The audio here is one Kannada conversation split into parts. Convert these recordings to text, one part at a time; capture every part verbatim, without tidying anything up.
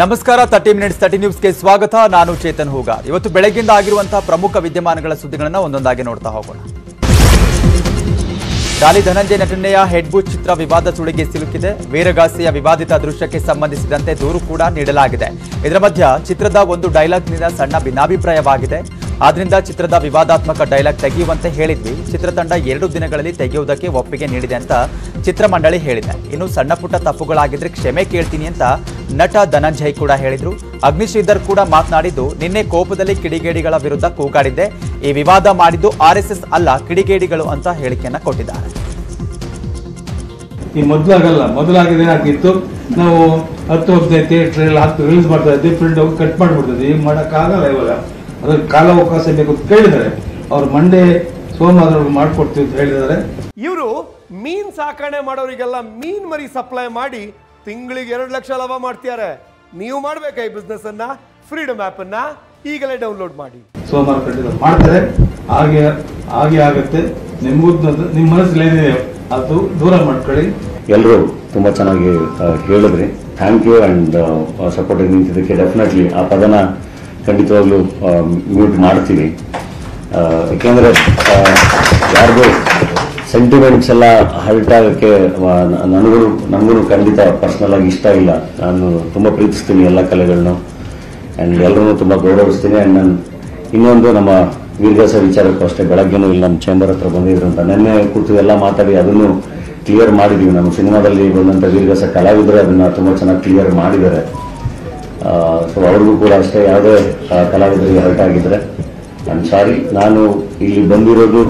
ನಮಸ್ಕಾರ thirty ಮಿನಿಟ್ಸ್ thirty ನ್ಯೂಸ್ಗೆ ಸ್ವಾಗತ. ನಾನು ಚೇತನ್ ಹೋಗಾರ್. ಇವತ್ತು ಬೆಳಗಿನಿಂದ ಆಗಿರುವಂತ ಪ್ರಮುಖ ವಿದ್ಯಮಾನಗಳ ಸುದ್ದಿಗಳನ್ನು ಒಂದೊಂದಾಗಿ ನೋಡ್ತಾ ಹೋಗೋಣ. ದಾಳಿ ಧನಂಜಯ ನಟನೆಯ ಹೆಡ್ ಬುಶ್ ಚಿತ್ರ ವಿವಾದ ಸುಳಿಗೆ ಸಿಲುಕಿದೆ. ವೀರಗಾಸೆಯ ವಿವಾದಿತ ದೃಶ್ಯಕ್ಕೆ ಸಂಬಂಧಿಸಿದಂತೆ ದೂರು ಕೂಡ ನೀಡಲಾಗಿದೆ. ಇದರ ಮಧ್ಯ ಚಿತ್ರದ ಒಂದು ಡೈಲಾಗ್ನಿಂದ ಸಣ್ಣ ಭಿನ್ನಾಭಿಪ್ರಾಯವಾಗಿದೆ. ಆದ್ದರಿಂದ ಚಿತ್ರದ ವಿವಾದಾತ್ಮಕ ಡೈಲಾಗ್ ತೆಗೆಯುವಂತೆ ಹೇಳಿದ್ವಿ. ಚಿತ್ರತಂಡ ಎರಡು ದಿನಗಳಲ್ಲಿ ತೆಗೆಯುವುದಕ್ಕೆ ಒಪ್ಪಿಗೆ ನೀಡಿದೆ ಅಂತ ಚಿತ್ರಮಂಡಳಿ ಹೇಳಿದೆ. ಇನ್ನು ಸಣ್ಣ ಪುಟ್ಟ ತಪ್ಪುಗಳಾಗಿದ್ರೆ ಕ್ಷಮೆ ಕೇಳ್ತೀನಿ ಅಂತ ನಟ ಧನಂಜಯ್ ಕೂಡ ಹೇಳಿದ್ರು. ಅಗ್ನಿಶ್ರೀಧರ್ ಕೂಡ ಮಾತನಾಡಿದ್ದು, ನಿನ್ನೆ ಕೋಪದಲ್ಲಿ ಕಿಡಿಗೇಡಿಗಳ ವಿರುದ್ಧ ಕೂಗಾಡಿದ್ದೆ. ಈ ವಿವಾದ ಮಾಡಿದ್ದು ಆರ್ ಎಸ್ ಎಸ್ ಅಲ್ಲ, ಕಿಡಿಗೇಡಿಗಳು ಅಂತ ಹೇಳಿಕೆಯನ್ನ ಕೊಟ್ಟಿದ್ದಾರೆ. ಈ ಮೊದಲಾಗಲ್ಲ, ಮೊದಲಾಗಿದೆ ಏನಾಗಿತ್ತು, ನಾವು ಹತ್ತು ಹೋಗ್ತಾ ಥಿಯೇಟರ್ ಹತ್ತು ರಿಲೀಸ್ ಮಾಡ್ತಾ ಇದ್ವಿ, ಪ್ರಿಂಟ್ ಕಟ್ ಮಾಡ್ಬಿಡ್ತಿದ್ವಿ. ಈಗ ಮಾಡೋಕ್ಕಾಗಲ್ಲ, ಇವಾಗ ಅದ್ರ ಕಾಲಾವಕಾಶ ಬೇಕು ಅಂತ ಕೇಳಿದ್ದಾರೆ. ಅವ್ರು ಮಂಡೆ ಸೋಮವಾರ ಮಾಡ್ಕೊಡ್ತೀವಿ ಅಂತ ಹೇಳಿದ್ದಾರೆ. ಇವರು ಮೀನ್ ಸಾಕಣೆ ಮಾಡೋರಿಗೆಲ್ಲ ಮೀನ್ ಮರಿ ಸಪ್ಲೈ ಮಾಡಿ ತಿಂಗಳಿಗೆ ಎರಡು ಲಕ್ಷ ಲಾಭ ಮಾಡ್ತಿದ್ದಾರೆ. ನೀವು ಮಾಡಬೇಕಾ ಈ ಬಿಸ್ನೆಸ್ ಅನ್ನ? ಫ್ರೀಡಮ್ ಆ್ಯಪ್ ಅನ್ನ ಈಗಲೇ ಡೌನ್ಲೋಡ್ ಮಾಡಿ. ಸೋಮವಾರ ಖಂಡಿತ ಮಾಡ್ತಾರೆ. ಹಾಗೆ ಹಾಗೆ ಆಗುತ್ತೆ. ನಿಮಗೂ ನಿಮ್ಮ ಮನಸ್ಸಲ್ಲಿ ಏನಿದೆಯೋ ಅದು ದೂರ ಮಾಡ್ಕೊಳ್ಳಿ. ಎಲ್ಲರೂ ತುಂಬ ಚೆನ್ನಾಗಿ ಹೇಳಿದ್ರಿ. ಥ್ಯಾಂಕ್ ಯು ಆ್ಯಂಡ್ ಸಪೋರ್ಟಿಗೆ ನಿಂತಿದ್ದಕ್ಕೆ. ಡೆಫಿನೆಟ್ಲಿ ಆ ಪದನ ಖಂಡಿತವಾಗ್ಲೂ ಮ್ಯೂಟ್ ಮಾಡ್ತೀವಿ. ಯಾಕೆಂದರೆ ಯಾರಿಗೂ ಸೆಂಟಿಮೆಂಟ್ಸ್ ಎಲ್ಲ ಹರ್ಟ್ ಆಗೋಕ್ಕೆ ನನಗೂ ನನಗೂ ಖಂಡಿತ ಪರ್ಸ್ನಲ್ ಆಗಿ ಇಷ್ಟ ಇಲ್ಲ. ನಾನು ತುಂಬ ಪ್ರೀತಿಸ್ತೀನಿ ಎಲ್ಲ ಕಲೆಗಳನ್ನೂ ಆ್ಯಂಡ್ ಎಲ್ಲರೂ ತುಂಬ ಗೌರವಿಸ್ತೀನಿ. ಆ್ಯಂಡ್ ನಾನು ಇನ್ನೊಂದು ನಮ್ಮ ವೀರಗಾಸ ವಿಚಾರಕ್ಕೂ ಅಷ್ಟೇ, ಬೆಳಗ್ಗೆನೂ ಇಲ್ಲಿ ನಮ್ಮ ಚೇಂಬರ್ ಹತ್ರ ಬಂದಿದ್ರು ಅಂತ ನೆನ್ನೆ ಕೂತು ಎಲ್ಲ ಮಾತಾಡಿ ಅದನ್ನು ಕ್ಲಿಯರ್ ಮಾಡಿದ್ದೀವಿ. ನಮ್ಮ ಸಿನಿಮಾದಲ್ಲಿ ಬಂದಂಥ ವೀರಗಾಸ ಕಲಾವಿದರೆ ಅದನ್ನು ತುಂಬ ಚೆನ್ನಾಗಿ ಕ್ಲಿಯರ್ ಮಾಡಿದ್ದಾರೆ. ಸೊ ಅವ್ರಿಗೂ ಕೂಡ ಅಷ್ಟೇ, ಯಾವುದೇ ಕಲಾವಿದರಿಗೆ ಹರ್ಟ್ ಆಗಿದ್ದರೆ ಐ ಆಮ್ ಸಾರಿ. ನಾನು ಇಲ್ಲಿ ಬಂದಿರೋದು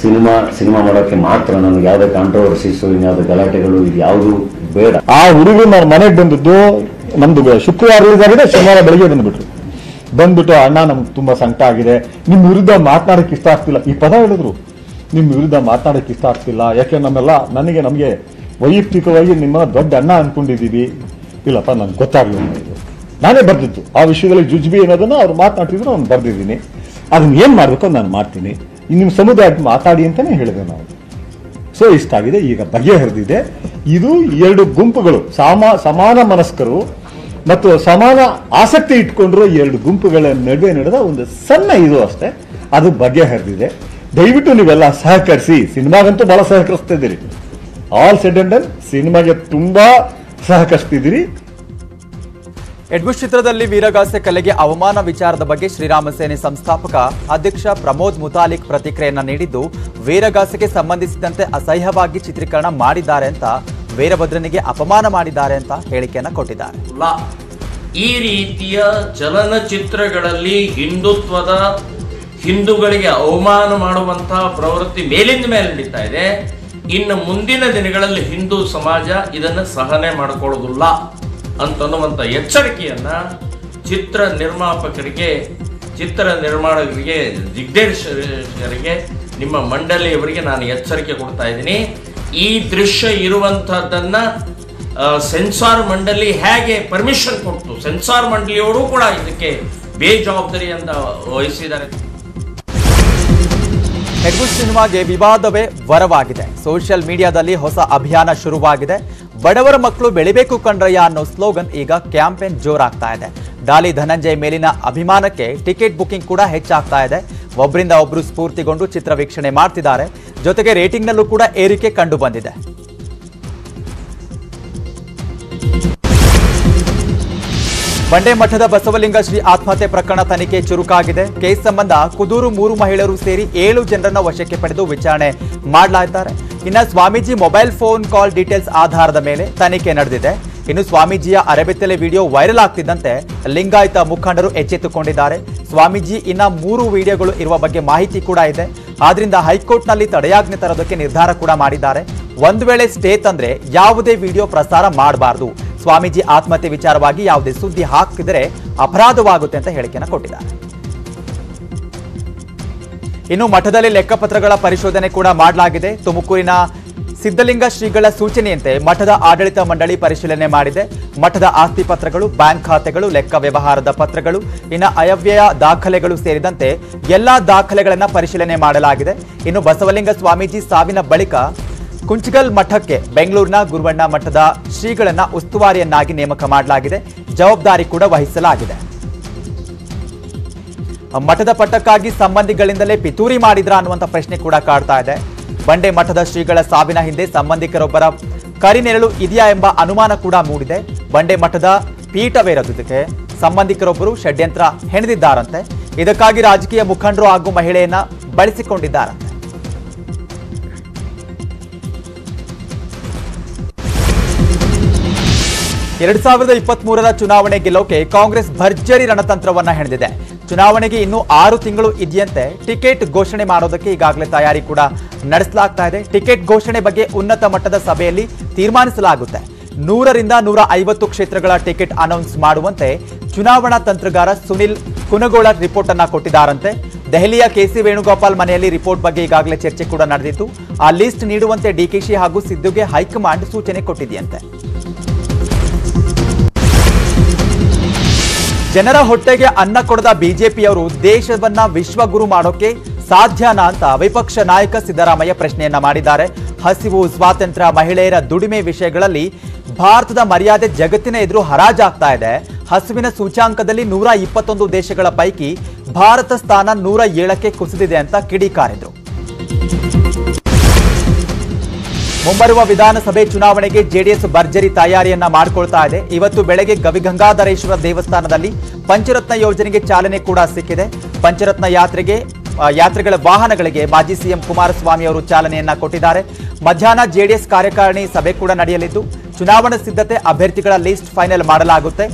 ಸಿನಿಮಾ ಸಿನಿಮಾ ಮಾಡೋಕ್ಕೆ ಮಾತ್ರ. ನನಗೆ ಯಾವುದೇ ಕಾಂಟ್ರವರ್ಸೀಸು ಇನ್ಯಾವುದೇ ಗಲಾಟೆಗಳು ಇದು ಯಾವುದು ಬೇಡ. ಆ ಹುಡುಗಿ ನಾನು ಮನೆಗೆ ಬಂದಿದ್ದು, ನಮ್ದು ಶುಕ್ರವಾರ ರಿಲೀಸ್ ಆಗಿದೆ, ಶನಿವಾರ ಬೆಳಗ್ಗೆ ಬಂದ್ಬಿಟ್ರು. ಬಂದ್ಬಿಟ್ಟು, ಅಣ್ಣ ನಮ್ಗೆ ತುಂಬ ಸಂಕಟ ಆಗಿದೆ, ನಿಮ್ಮ ವಿರುದ್ಧ ಮಾತನಾಡೋಕ್ಕೆ ಇಷ್ಟ ಆಗ್ತಿಲ್ಲ. ಈ ಪದ ಹೇಳಿದ್ರು, ನಿಮ್ಮ ವಿರುದ್ಧ ಮಾತನಾಡೋಕ್ಕೆ ಇಷ್ಟ ಆಗ್ತಿಲ್ಲ, ಯಾಕೆ ನಮ್ಮೆಲ್ಲ ನನಗೆ ನಮಗೆ ವೈಯಕ್ತಿಕವಾಗಿ ನಿಮ್ಮ ದೊಡ್ಡ ಅಣ್ಣ ಅಂದ್ಕೊಂಡಿದ್ದೀವಿ. ಇಲ್ಲಪ್ಪ, ನನ್ಗೆ ಗೊತ್ತಾಗಲಿಲ್ಲ, ನಾನೇ ಬರೆದಿದ್ದು ಆ ವಿಷಯದಲ್ಲಿ ಜುಜ್ಬಿ ಅನ್ನೋದನ್ನು ಅವ್ರು ಮಾತನಾಡ್ತಿದ್ರು, ನಾನು ಬರೆದಿದ್ದೀನಿ. ಅದನ್ನ ಏನು ಮಾಡಬೇಕು ನಾನು ಮಾಡ್ತೀನಿ, ನಿಮ್ಮ ಸಮುದಾಯಕ್ಕೆ ಮಾತಾಡಿ ಅಂತಲೇ ಹೇಳಿದೆ ನಾವು. ಸೊ ಇಷ್ಟಾಗಿದೆ, ಈಗ ಬಗೆಹರಿದಿದೆ. ಇದು ಎರಡು ಗುಂಪುಗಳು, ಸಾಮ ಸಮಾನ ಮನಸ್ಕರು ಮತ್ತು ಸಮಾನ ಆಸಕ್ತಿ ಇಟ್ಕೊಂಡಿರೋ ಎರಡು ಗುಂಪುಗಳ ನಡುವೆ ನಡೆದ ಒಂದು ಸಣ್ಣ ಇದು ಅಷ್ಟೇ. ಅದು ಬಗೆಹರಿದಿದೆ. ದಯವಿಟ್ಟು ನೀವೆಲ್ಲ ಸಹಕರಿಸಿ. ಸಿನಿಮಾಗಂತೂ ಭಾಳ ಸಹಕರಿಸ್ತಾ ಇದ್ದೀರಿ. ಆಲ್ ಸೆಡ್ ಅಂಡ್ ಡನ್ ಸಿನಿಮಾಗೆ ತುಂಬ ಸಹಕರಿಸ್ತಿದ್ದೀರಿ. ಹೆಡ್ ಬುಶ್ ಚಿತ್ರದಲ್ಲಿ ವೀರಗಾಸೆ ಕಲೆಗೆ ಅವಮಾನ ವಿಚಾರದ ಬಗ್ಗೆ ಶ್ರೀರಾಮ ಸೇನೆ ಸಂಸ್ಥಾಪಕ ಅಧ್ಯಕ್ಷ ಪ್ರಮೋದ್ ಮುತಾಲಿಕ್ ಪ್ರತಿಕ್ರಿಯೆಯನ್ನ ನೀಡಿದ್ದು, ವೀರಗಾಸೆಗೆ ಸಂಬಂಧಿಸಿದಂತೆ ಅಸಹ್ಯವಾಗಿ ಚಿತ್ರೀಕರಣ ಮಾಡಿದ್ದಾರೆ ಅಂತ, ವೀರಭದ್ರನಿಗೆ ಅಪಮಾನ ಮಾಡಿದ್ದಾರೆ ಅಂತ ಹೇಳಿಕೆಯನ್ನ ಕೊಟ್ಟಿದ್ದಾರೆ. ಈ ರೀತಿಯ ಚಲನಚಿತ್ರಗಳಲ್ಲಿ ಹಿಂದುತ್ವದ ಹಿಂದೂಗಳಿಗೆ ಅವಮಾನ ಮಾಡುವಂತಹ ಪ್ರವೃತ್ತಿ ಮೇಲಿಂದ ಮೇಲೆ ನಡೀತಾ ಇದೆ. ಇನ್ನು ಮುಂದಿನ ದಿನಗಳಲ್ಲಿ ಹಿಂದೂ ಸಮಾಜ ಇದನ್ನು ಸಹನೆ ಮಾಡಿಕೊಳ್ಳೋದಿಲ್ಲ ಅಂತನ್ನುವಂಥ ಎಚ್ಚರಿಕೆಯನ್ನ ಚಿತ್ರ ನಿರ್ಮಾಪಕರಿಗೆ, ಚಿತ್ರ ನಿರ್ಮಾಣಕರಿಗೆ, ದಿಗ್ದರ್ಶಕರಿಗೆ, ನಿಮ್ಮ ಮಂಡಳಿಯವರಿಗೆ ನಾನು ಎಚ್ಚರಿಕೆ ಕೊಡ್ತಾ ಇದ್ದೀನಿ. ಈ ದೃಶ್ಯ ಇರುವಂಥದ್ದನ್ನ ಸೆನ್ಸಾರ್ ಮಂಡಳಿ ಹೇಗೆ ಪರ್ಮಿಷನ್ ಕೊಡ್ತು, ಸೆನ್ಸಾರ್ ಮಂಡಳಿಯವರು ಕೂಡ ಇದಕ್ಕೆ ಬೇಜವಾಬ್ದಾರಿಯಿಂದ ವಹಿಸಿದ್ದಾರೆ. ಹೆಡ್ ಬುಶ್ ಸಿನಿಮಾಗೆ ವಿವಾದವೇ ವರವಾಗಿದೆ. ಸೋಷಿಯಲ್ ಮೀಡಿಯಾದಲ್ಲಿ ಹೊಸ ಅಭಿಯಾನ ಶುರುವಾಗಿದೆ. ಬಡವರ ಮಕ್ಕಳು ಬೆಳಿಬೇಕು ಕಣ್ರಯ್ಯ ಅನ್ನೋ ಸ್ಲೋಗನ್ ಈಗ ಕ್ಯಾಂಪೇನ್ ಜೋರಾಗ್ತಾ ಇದೆ. ಡಾಲಿ ಧನಂಜಯ ಮೇಲಿನ ಅಭಿಮಾನಕ್ಕೆ ಟಿಕೆಟ್ ಬುಕ್ಕಿಂಗ್ ಕೂಡ ಹೆಚ್ಚಾಗ್ತಾ ಇದೆ. ಒಬ್ಬರಿಂದ ಒಬ್ಬರು ಸ್ಫೂರ್ತಿಗೊಂಡು ಚಿತ್ರ ವೀಕ್ಷಣೆ ಮಾಡ್ತಿದ್ದಾರೆ. ಜೊತೆಗೆ ರೇಟಿಂಗ್ನಲ್ಲೂ ಕೂಡ ಏರಿಕೆ ಕಂಡು ಬಂದಿದೆ. ಬಂಡೆ ಮಠದ ಬಸವಲಿಂಗ ಶ್ರೀ ಆತ್ಮಹತ್ಯೆ ಪ್ರಕರಣ ತನಿಖೆ ಚುರುಕಾಗಿದೆ. ಕೇಸ್ ಸಂಬಂಧ ಕುದೂರು ಮೂರು ಮಹಿಳೆಯರು ಸೇರಿ ಏಳು ಜನರನ್ನ ವಶಕ್ಕೆ ಪಡೆದು ವಿಚಾರಣೆ ಮಾಡಲಾಯಿತಾರೆ. ಇನ್ನು Swamiji mobile phone call details ಆಧಾರದ ಮೇಲೆ ತನಿಖೆ ನಡೆದಿದೆ. ಇನ್ನು ಸ್ವಾಮೀಜಿಯ ಅರೆಬೆತ್ತಲೆ ವಿಡಿಯೋ ವೈರಲ್ ಆಗ್ತಿದ್ದಂತೆ ಲಿಂಗಾಯತ ಮುಖಂಡರು ಎಚ್ಚೆತ್ತುಕೊಂಡಿದ್ದಾರೆ. ಸ್ವಾಮೀಜಿ ಇನ್ನ ಮೂರು ವಿಡಿಯೋಗಳು ಇರುವ ಬಗ್ಗೆ ಮಾಹಿತಿ ಕೂಡ ಇದೆ. ಆದ್ರಿಂದ ಹೈಕೋರ್ಟ್ನಲ್ಲಿ ತಡೆಯಾಜ್ಞೆ ತರೋದಕ್ಕೆ ನಿರ್ಧಾರ ಕೂಡ ಮಾಡಿದ್ದಾರೆ. ಒಂದು ವೇಳೆ ಸ್ಟೇ ತಂದ್ರೆ ಯಾವುದೇ ವಿಡಿಯೋ ಪ್ರಸಾರ ಮಾಡಬಾರ್ದು. ಸ್ವಾಮೀಜಿ ಆತ್ಮಹತ್ಯೆ ವಿಚಾರವಾಗಿ ಯಾವುದೇ ಸುದ್ದಿ ಹಾಕಿದರೆ ಅಪರಾಧವಾಗುತ್ತೆ ಅಂತ ಹೇಳಿಕೆಯನ್ನು ಕೊಟ್ಟಿದ್ದಾರೆ. ಇನ್ನು ಮಠದಲ್ಲಿ ಲೆಕ್ಕಪತ್ರಗಳ ಪರಿಶೋಧನೆ ಕೂಡ ಮಾಡಲಾಗಿದೆ. ತುಮಕೂರಿನ ಸಿದ್ಧಲಿಂಗ ಶ್ರೀಗಳ ಸೂಚನೆಯಂತೆ ಮಠದ ಆಡಳಿತ ಮಂಡಳಿ ಪರಿಶೀಲನೆ ಮಾಡಿದೆ. ಮಠದ ಆಸ್ತಿ ಪತ್ರಗಳು, ಬ್ಯಾಂಕ್ ಖಾತೆಗಳು, ಲೆಕ್ಕ ವ್ಯವಹಾರದ ಪತ್ರಗಳು, ಇನ್ನು ಅಯವ್ಯಯ ದಾಖಲೆಗಳು ಸೇರಿದಂತೆ ಎಲ್ಲಾ ದಾಖಲೆಗಳನ್ನು ಪರಿಶೀಲನೆ ಮಾಡಲಾಗಿದೆ. ಇನ್ನು ಬಸವಲಿಂಗ ಸ್ವಾಮೀಜಿ ಸಾವಿನ ಬಳಿಕ ಕುಂಚಗಲ್ ಮಠಕ್ಕೆ ಬೆಂಗಳೂರಿನ ಗುರುವಣ್ಣ ಮಠದ ಶ್ರೀಗಳನ್ನ ಉಸ್ತುವಾರಿಯನ್ನಾಗಿ ನೇಮಕ ಮಾಡಲಾಗಿದೆ. ಜವಾಬ್ದಾರಿ ಕೂಡ ವಹಿಸಲಾಗಿದೆ ಮಠದ ಪಟ್ಟಕ್ಕಾಗಿ ಸಂಬಂಧಿಗಳಿಂದಲೇ ಪಿತೂರಿ ಮಾಡಿದ್ರಾ ಅನ್ನುವಂತ ಪ್ರಶ್ನೆ ಕೂಡ ಕಾಡ್ತಾ ಇದೆ ಬಂಡೆ ಮಠದ ಶ್ರೀಗಳ ಸಾವಿನ ಹಿಂದೆ ಸಂಬಂಧಿಕರೊಬ್ಬರ ಕರಿನೆರಳು ಇದೆಯಾ ಎಂಬ ಅನುಮಾನ ಕೂಡ ಮೂಡಿದೆ ಬಂಡೆ ಮಠದ ಪೀಠವೇರದಿದ್ದಕ್ಕೆ ಸಂಬಂಧಿಕರೊಬ್ಬರು ಷಡ್ಯಂತ್ರ ಹೆಣೆದಿದ್ದಾರಂತೆ ಇದಕ್ಕಾಗಿ ರಾಜಕೀಯ ಮುಖಂಡರು ಹಾಗೂ ಮಹಿಳೆಯನ್ನ ಬಳಸಿಕೊಂಡಿದ್ದಾರೆ ಎರಡು ಸಾವಿರದ ಇಪ್ಪತ್ತಮೂರರ ಚುನಾವಣೆ ಗೆಲ್ಲೋಕೆ ಕಾಂಗ್ರೆಸ್ ಭರ್ಜರಿ ರಣತಂತ್ರವನ್ನ ಹೆಣೆದಿದೆ ಚುನಾವಣೆಗೆ ಇನ್ನು ಆರು ತಿಂಗಳು ಇದೆಯಂತೆ ಟಿಕೆಟ್ ಘೋಷಣೆ ಮಾಡೋದಕ್ಕೆ ಈಗಾಗಲೇ ತಯಾರಿ ಕೂಡ ನಡೆಸಲಾಗ್ತಾ ಇದೆ ಟಿಕೆಟ್ ಘೋಷಣೆ ಬಗ್ಗೆ ಉನ್ನತ ಮಟ್ಟದ ಸಭೆಯಲ್ಲಿ ತೀರ್ಮಾನಿಸಲಾಗುತ್ತೆ ನೂರರಿಂದ ನೂರ ಐವತ್ತು ಕ್ಷೇತ್ರಗಳ ಟಿಕೆಟ್ ಅನೌನ್ಸ್ ಮಾಡುವಂತೆ ಚುನಾವಣಾ ತಂತ್ರಗಾರ ಸುನಿಲ್ ಕುನಗೋಳ ರಿಪೋರ್ಟ್ ಅನ್ನು ಕೊಟ್ಟಿದ್ದಾರಂತೆ ದೆಹಲಿಯ ಕೆಸಿ ವೇಣುಗೋಪಾಲ್ ಮನೆಯಲ್ಲಿ ರಿಪೋರ್ಟ್ ಬಗ್ಗೆ ಈಗಾಗಲೇ ಚರ್ಚೆ ಕೂಡ ನಡೆದಿತ್ತು ಆ ಲಿಸ್ಟ್ ನೀಡುವಂತೆ ಡಿಕೆಶಿ ಹಾಗೂ ಸಿದ್ದುಗೆ ಹೈಕಮಾಂಡ್ ಸೂಚನೆ ಕೊಟ್ಟಿದೆಯಂತೆ ಜನರ ಹೊಟ್ಟೆಗೆ ಅನ್ನ ಕೊಡದ ಬಿಜೆಪಿಯವರು ದೇಶವನ್ನ ವಿಶ್ವಗುರು ಮಾಡೋಕೆ ಸಾಧ್ಯನಾ ಅಂತ ವಿಪಕ್ಷ ನಾಯಕ ಸಿದ್ದರಾಮಯ್ಯ ಪ್ರಶ್ನೆಯನ್ನ ಮಾಡಿದ್ದಾರೆ ಹಸಿವು ಸ್ವಾತಂತ್ರ್ಯ ಮಹಿಳೆಯರ ದುಡಿಮೆ ವಿಷಯಗಳಲ್ಲಿ ಭಾರತದ ಮರ್ಯಾದೆ ಜಗತ್ತಿನ ಎದುರು ಹರಾಜಾಗ್ತಾ ಇದೆ ಹಸುವಿನ ಸೂಚ್ಯಾಂಕದಲ್ಲಿ ನೂರ ಇಪ್ಪತ್ತೊಂದು ದೇಶಗಳ ಪೈಕಿ ಭಾರತ ಸ್ಥಾನ ನೂರ ಏಳಕ್ಕೆ ಕುಸಿದಿದೆ ಅಂತ ಕಿಡಿಕಾರಿದ್ರು ಮುಂಬರುವ ವಿಧಾನಸಭೆ ಚುನಾವಣೆಗೆ ಜೆಡಿಎಸ್ ಭರ್ಜರಿ ತಯಾರಿಯನ್ನ ಮಾಡಿಕೊಳ್ತಾ ಇದೆ ಇವತ್ತು ಬೆಳಗ್ಗೆ ಗವಿಗಂಗಾಧರೇಶ್ವರ ದೇವಸ್ಥಾನದಲ್ಲಿ ಪಂಚರತ್ನ ಯೋಜನೆಗೆ ಚಾಲನೆ ಕೂಡ ಸಿಕ್ಕಿದೆ ಪಂಚರತ್ನ ಯಾತ್ರೆಗೆ ಯಾತ್ರೆಗಳ ವಾಹನಗಳಿಗೆ ಮಾಜಿ ಸಿಎಂ ಕುಮಾರಸ್ವಾಮಿ ಅವರು ಚಾಲನೆಯನ್ನ ಕೊಟ್ಟಿದ್ದಾರೆ ಮಧ್ಯಾಹ್ನ ಜೆಡಿಎಸ್ ಕಾರ್ಯಕಾರಿಣಿ ಸಭೆ ಕೂಡ ನಡೆಯಲಿದ್ದು ಚುನಾವಣಾ ಸಿದ್ಧತೆ ಅಭ್ಯರ್ಥಿಗಳ ಲಿಸ್ಟ್ ಫೈನಲ್ ಮಾಡಲಾಗುತ್ತೆ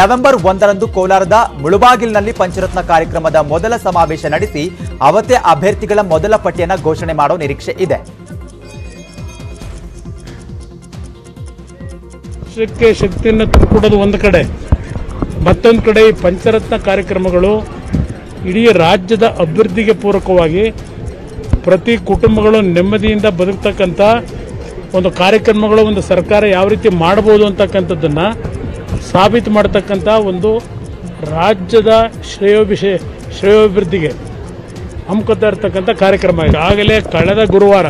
ನವೆಂಬರ್ ಒಂದರಂದು ಕೋಲಾರದ ಮುಳುಬಾಗಿಲ್ನಲ್ಲಿ ಪಂಚರತ್ನ ಕಾರ್ಯಕ್ರಮದ ಮೊದಲ ಸಮಾವೇಶ ನಡೆಸಿ ಅವತ್ತೇ ಅಭ್ಯರ್ಥಿಗಳ ಮೊದಲ ಪಟ್ಟಿಯನ್ನು ಘೋಷಣೆ ಮಾಡೋ ನಿರೀಕ್ಷೆ ಇದೆ ರಾಷ್ಟ್ರಕ್ಕೆ ಶಕ್ತಿಯನ್ನು ತುಂಬಿಕೊಡೋದು ಒಂದು ಕಡೆ ಮತ್ತೊಂದು ಕಡೆ ಈ ಪಂಚರತ್ನ ಕಾರ್ಯಕ್ರಮಗಳು ಇಡೀ ರಾಜ್ಯದ ಅಭಿವೃದ್ಧಿಗೆ ಪೂರಕವಾಗಿ ಪ್ರತಿ ಕುಟುಂಬಗಳು ನೆಮ್ಮದಿಯಿಂದ ಬದುಕ್ತಕ್ಕಂಥ ಒಂದು ಕಾರ್ಯಕ್ರಮಗಳು ಒಂದು ಸರ್ಕಾರ ಯಾವ ರೀತಿ ಮಾಡ್ಬೋದು ಅಂತಕ್ಕಂಥದ್ದನ್ನು ಸಾಬೀತು ಮಾಡ್ತಕ್ಕಂಥ ಒಂದು ರಾಜ್ಯದ ಶ್ರೇಯೋಭಿಷೇ ಶ್ರೇಯೋಭಿವೃದ್ಧಿಗೆ ಹಮ್ಮಿಕೊಳ್ತಾ ಇರ್ತಕ್ಕಂಥ ಕಾರ್ಯಕ್ರಮ ಈಗಾಗಲೇ ಕಳೆದ ಗುರುವಾರ